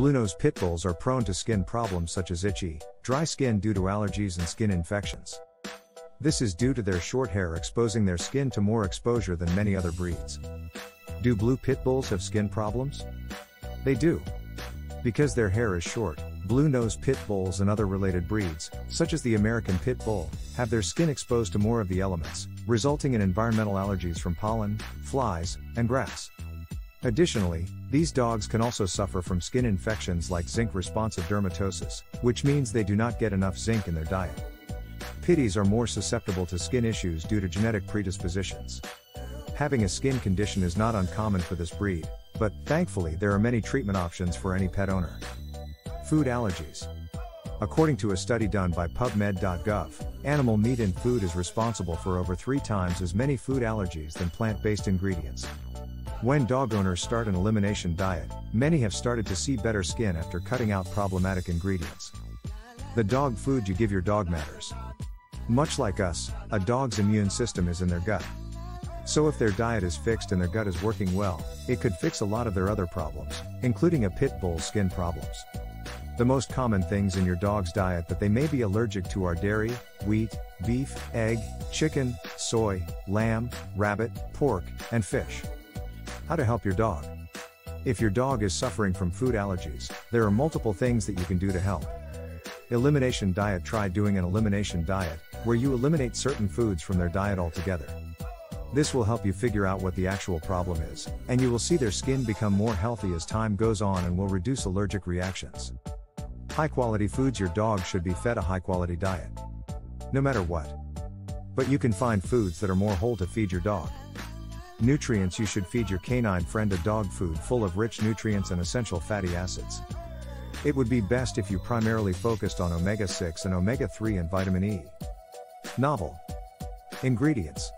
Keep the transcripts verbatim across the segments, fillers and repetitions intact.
Blue Nose Pit Bulls are prone to skin problems such as itchy, dry skin due to allergies and skin infections. This is due to their short hair exposing their skin to more exposure than many other breeds. Do blue pit bulls have skin problems? They do. Because their hair is short, blue nose pit bulls and other related breeds, such as the American pit bull, have their skin exposed to more of the elements, resulting in environmental allergies from pollen, flies, and grass. Additionally, these dogs can also suffer from skin infections like zinc-responsive dermatosis, which means they do not get enough zinc in their diet. Pitties are more susceptible to skin issues due to genetic predispositions. Having a skin condition is not uncommon for this breed, but thankfully there are many treatment options for any pet owner. Food allergies. According to a study done by PubMed dot gov, animal meat in food is responsible for over three times as many food allergies than plant-based ingredients. When dog owners start an elimination diet, many have started to see better skin after cutting out problematic ingredients. The dog food you give your dog matters. Much like us, a dog's immune system is in their gut. So if their diet is fixed and their gut is working well, it could fix a lot of their other problems, including a pit bull's skin problems. The most common things in your dog's diet that they may be allergic to are dairy, wheat, beef, egg, chicken, soy, lamb, rabbit, pork, and fish. How to help your dog? If your dog is suffering from food allergies, there are multiple things that you can do to help. Elimination diet. Try doing an elimination diet, where you eliminate certain foods from their diet altogether. This will help you figure out what the actual problem is, and you will see their skin become more healthy as time goes on and will reduce allergic reactions. High quality foods. Your dog should be fed a high quality diet, no matter what. But you can find foods that are more whole to feed your dog. Nutrients. You should feed your canine friend a dog food full of rich nutrients and essential fatty acids. It would be best if you primarily focused on omega six and omega three and vitamin E. Novel ingredients.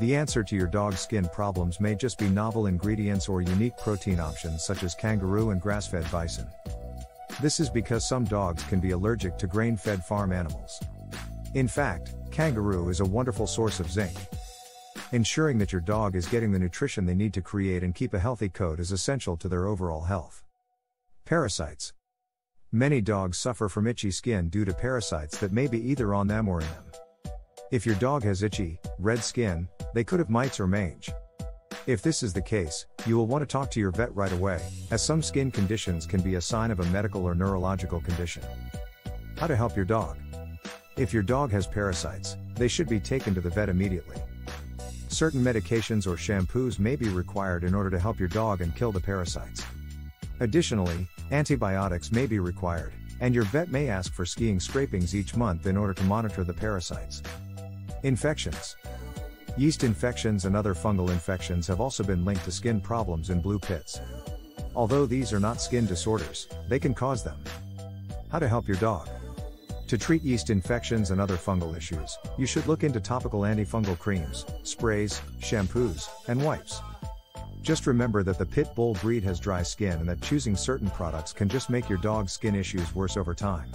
The answer to your dog's skin problems may just be novel ingredients or unique protein options such as kangaroo and grass-fed bison. This is because some dogs can be allergic to grain-fed farm animals. In fact, kangaroo is a wonderful source of zinc. Ensuring that your dog is getting the nutrition they need to create and keep a healthy coat is essential to their overall health. Parasites. Many dogs suffer from itchy skin due to parasites that may be either on them or in them. If your dog has itchy, red skin, they could have mites or mange. If this is the case, you will want to talk to your vet right away, as some skin conditions can be a sign of a medical or neurological condition. How to help your dog? If your dog has parasites, they should be taken to the vet immediately. Certain medications or shampoos may be required in order to help your dog and kill the parasites. Additionally, antibiotics may be required, and your vet may ask for skin scrapings each month in order to monitor the parasites. Infections. Yeast infections and other fungal infections have also been linked to skin problems in blue pits. Although these are not skin disorders, they can cause them. How to help your dog? To treat yeast infections and other fungal issues, you should look into topical antifungal creams, sprays, shampoos, and wipes. Just remember that the pit bull breed has dry skin and that choosing certain products can just make your dog's skin issues worse over time.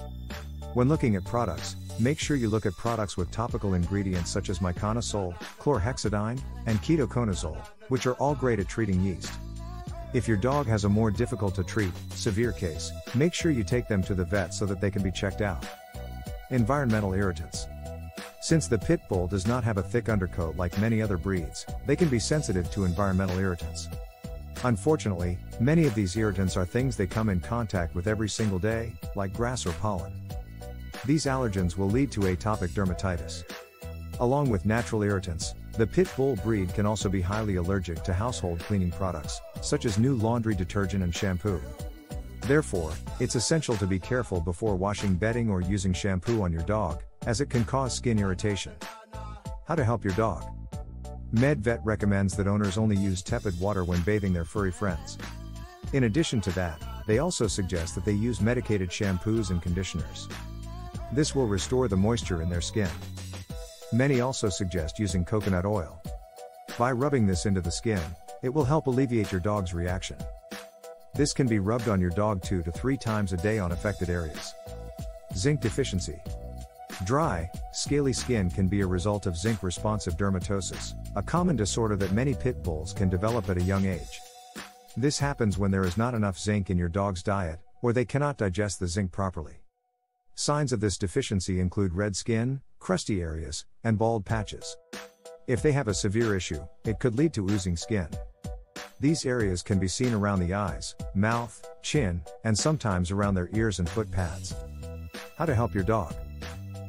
When looking at products, make sure you look at products with topical ingredients such as myconazole, chlorhexidine, and ketoconazole, which are all great at treating yeast. If your dog has a more difficult to treat, severe case, make sure you take them to the vet so that they can be checked out. Environmental irritants. Since the pit bull does not have a thick undercoat like many other breeds, they can be sensitive to environmental irritants. Unfortunately, many of these irritants are things they come in contact with every single day, like grass or pollen. These allergens will lead to atopic dermatitis. Along with natural irritants, the pit bull breed can also be highly allergic to household cleaning products, such as new laundry detergent and shampoo. Therefore, it's essential to be careful before washing bedding or using shampoo on your dog, as it can cause skin irritation. How to help your dog? MedVet recommends that owners only use tepid water when bathing their furry friends. In addition to that, they also suggest that they use medicated shampoos and conditioners. This will restore the moisture in their skin. Many also suggest using coconut oil. By rubbing this into the skin, it will help alleviate your dog's reaction. This can be rubbed on your dog two to three times a day on affected areas. Zinc deficiency. Dry, scaly skin can be a result of zinc-responsive dermatosis, a common disorder that many pit bulls can develop at a young age. This happens when there is not enough zinc in your dog's diet, or they cannot digest the zinc properly. Signs of this deficiency include red skin, crusty areas, and bald patches. If they have a severe issue, it could lead to oozing skin. These areas can be seen around the eyes, mouth, chin, and sometimes around their ears and foot pads. How to help your dog.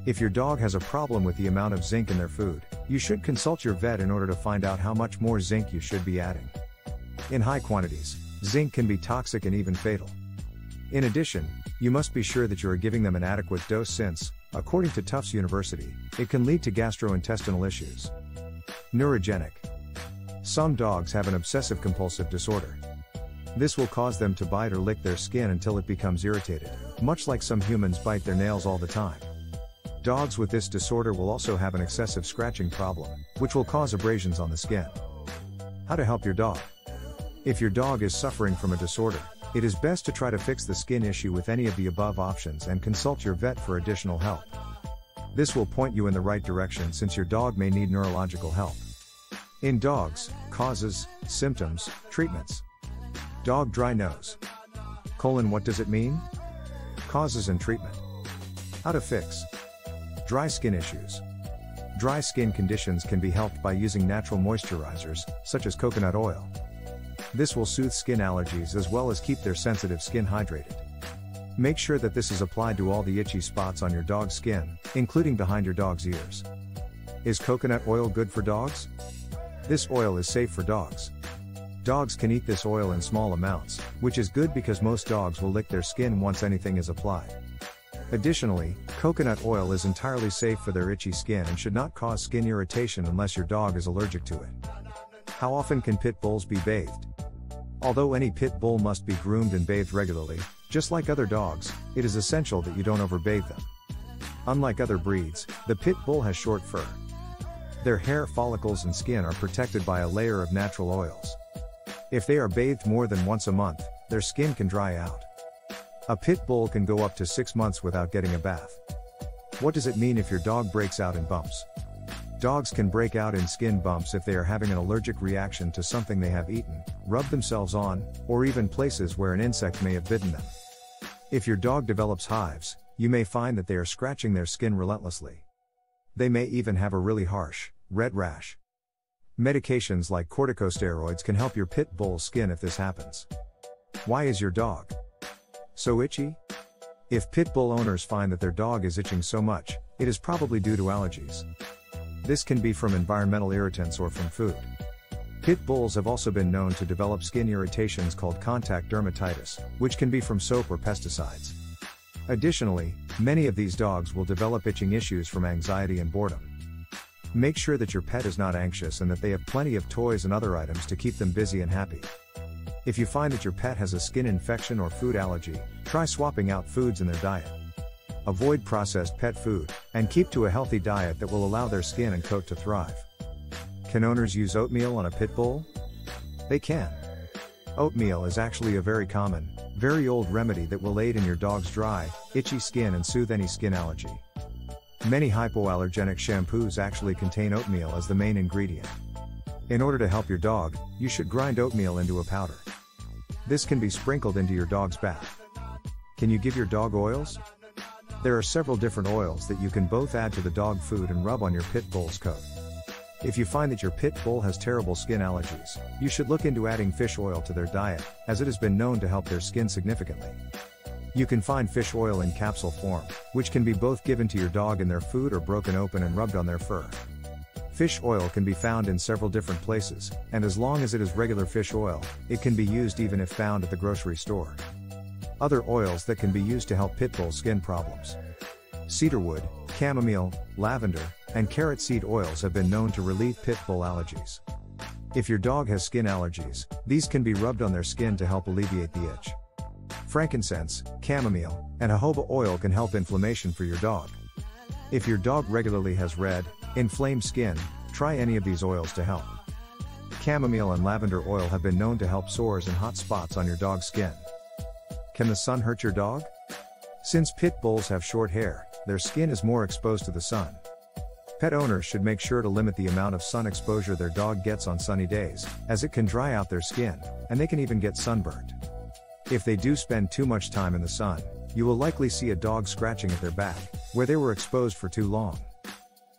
If your dog has a problem with the amount of zinc in their food, you should consult your vet in order to find out how much more zinc you should be adding. In high quantities, zinc can be toxic and even fatal. In addition, you must be sure that you are giving them an adequate dose since, according to Tufts University, it can lead to gastrointestinal issues. Neurogenic. Some dogs have an obsessive-compulsive disorder. This will cause them to bite or lick their skin until it becomes irritated, much like some humans bite their nails all the time. Dogs with this disorder will also have an excessive scratching problem, which will cause abrasions on the skin. How to help your dog. If your dog is suffering from a disorder, it is best to try to fix the skin issue with any of the above options and consult your vet for additional help. This will point you in the right direction since your dog may need neurological help. In dogs, causes, symptoms, treatments. Dog dry nose. Colon what does it mean? Causes and treatment. How to fix. Dry skin issues. Dry skin conditions can be helped by using natural moisturizers, such as coconut oil. This will soothe skin allergies as well as keep their sensitive skin hydrated. Make sure that this is applied to all the itchy spots on your dog's skin, including behind your dog's ears. Is coconut oil good for dogs? This oil is safe for dogs. Dogs can eat this oil in small amounts, which is good because most dogs will lick their skin once anything is applied. Additionally, coconut oil is entirely safe for their itchy skin and should not cause skin irritation unless your dog is allergic to it. How often can pit bulls be bathed? Although any pit bull must be groomed and bathed regularly, just like other dogs, it is essential that you don't overbathe them. Unlike other breeds, the pit bull has short fur. Their hair follicles and skin are protected by a layer of natural oils. If they are bathed more than once a month, their skin can dry out. A pit bull can go up to six months without getting a bath. What does it mean if your dog breaks out in bumps? Dogs can break out in skin bumps if they are having an allergic reaction to something they have eaten, rubbed themselves on, or even places where an insect may have bitten them. If your dog develops hives, you may find that they are scratching their skin relentlessly. They may even have a really harsh, red rash. Medications like corticosteroids can help your pit bull's skin if this happens. Why is your dog so itchy? If pit bull owners find that their dog is itching so much, it is probably due to allergies. This can be from environmental irritants or from food. Pit bulls have also been known to develop skin irritations called contact dermatitis, which can be from soap or pesticides. Additionally, many of these dogs will develop itching issues from anxiety and boredom. Make sure that your pet is not anxious and that they have plenty of toys and other items to keep them busy and happy. If you find that your pet has a skin infection or food allergy, try swapping out foods in their diet. Avoid processed pet food, and keep to a healthy diet that will allow their skin and coat to thrive. Can owners use oatmeal on a pit bull? They can. Oatmeal is actually a very common, very old remedy that will aid in your dog's dry, itchy skin and soothe any skin allergy. Many hypoallergenic shampoos actually contain oatmeal as the main ingredient. In order to help your dog, you should grind oatmeal into a powder. This can be sprinkled into your dog's bath. Can you give your dog oils? There are several different oils that you can both add to the dog food and rub on your pit bull's coat. If you find that your pit bull has terrible skin allergies, you should look into adding fish oil to their diet, as it has been known to help their skin significantly. You can find fish oil in capsule form, which can be both given to your dog in their food or broken open and rubbed on their fur. Fish oil can be found in several different places, and as long as it is regular fish oil, it can be used even if found at the grocery store. Other oils that can be used to help pit bull skin problems. Cedarwood, chamomile, lavender, and carrot seed oils have been known to relieve pit bull allergies. If your dog has skin allergies, these can be rubbed on their skin to help alleviate the itch. Frankincense, chamomile, and jojoba oil can help inflammation for your dog. If your dog regularly has red, inflamed skin, try any of these oils to help. Chamomile and lavender oil have been known to help sores and hot spots on your dog's skin. Can the sun hurt your dog? Since pit bulls have short hair, their skin is more exposed to the sun. Pet owners should make sure to limit the amount of sun exposure their dog gets on sunny days, as it can dry out their skin, and they can even get sunburned. If they do spend too much time in the sun, you will likely see a dog scratching at their back, where they were exposed for too long.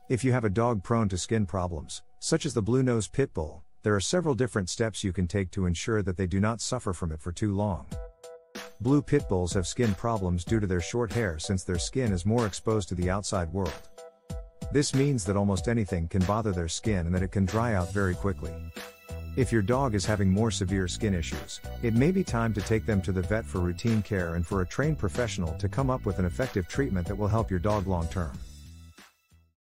If you have a dog prone to skin problems, such as the Blue Nose Pit Bull, there are several different steps you can take to ensure that they do not suffer from it for too long. Blue Pit Bulls have skin problems due to their short hair since their skin is more exposed to the outside world. This means that almost anything can bother their skin and that it can dry out very quickly. If your dog is having more severe skin issues, it may be time to take them to the vet for routine care and for a trained professional to come up with an effective treatment that will help your dog long term.